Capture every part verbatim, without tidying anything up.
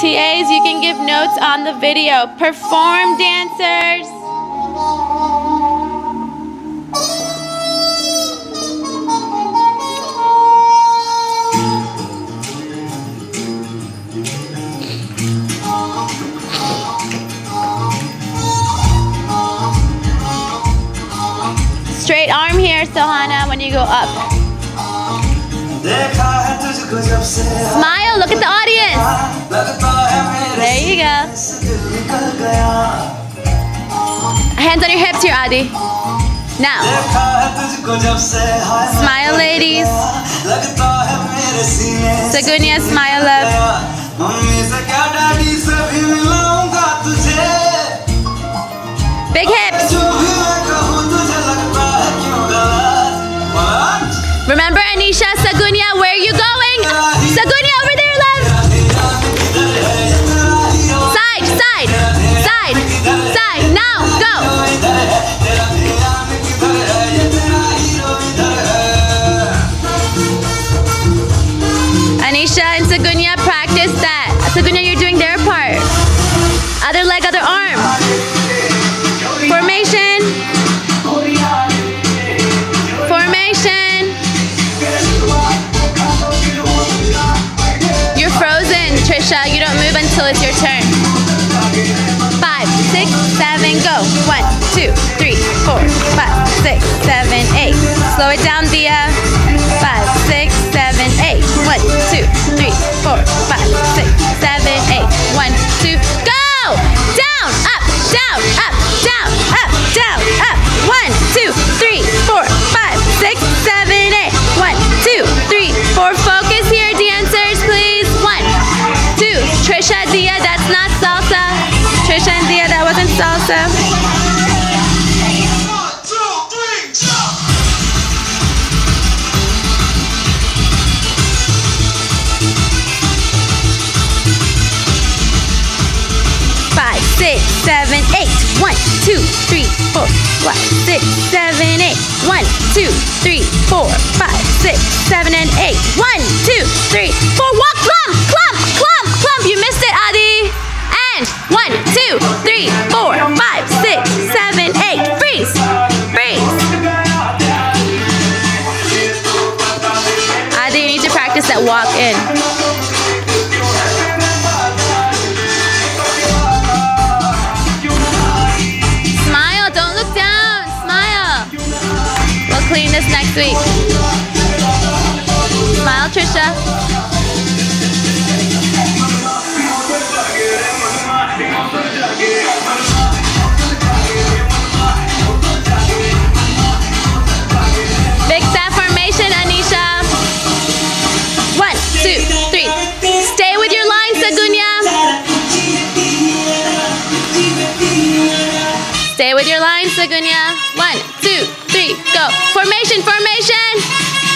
T As, you can give notes on the video. Perform, dancers. Straight arm here, Sohana, when you go up. Smile, look at the audience. There you go. Hands on your hips here, Adi. Now. Smile, ladies. Sagunya, smile up. Big hips. Remember, Anisha, Sagunya, where are you going? Sagunya, over there, love. Sagunya, practice that. Sagunya, you're doing their part. Other leg, other arm. Formation. Formation. You're frozen, Trisha. You don't move until it's your turn. Five, six, seven, go. One, two, three, four, five, six, seven, eight. Slow it down, Thea. Five, six, seven, eight. One, two, three, four, five, six, seven, eight. One, two, go! Down, up, down, up, down, up, down, up. One, two, three, four, five, six, seven, eight. One, two, three, four. Focus here, dancers, please. One, two. Trisha, Dia, that's not salsa. Trisha and Dia, that wasn't salsa. Six, seven, eight. One, two, three, four, five, six, seven, eight. One, two, three, four, five, six, seven, and eight. One, two, three, four. Walk, clump, clump, clump, clump. You missed it, Adi. And one, two, three, four, five, six, seven, eight. Freeze, freeze. Adi, you need to practice that walk in. Clean this next week. Smile, Trisha. Big step formation, Anisha. One, two, three. Stay with your line, Sagunya. Stay with your line, Sagunya. One, two, three, go. Formation, formation.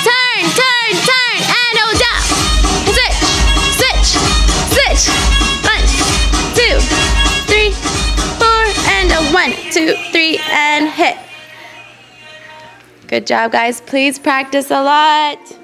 Turn, turn, turn, and oh, down. Switch, switch, switch. One, two, three, four, and a one, two, three, and hit. Good job, guys. Please practice a lot.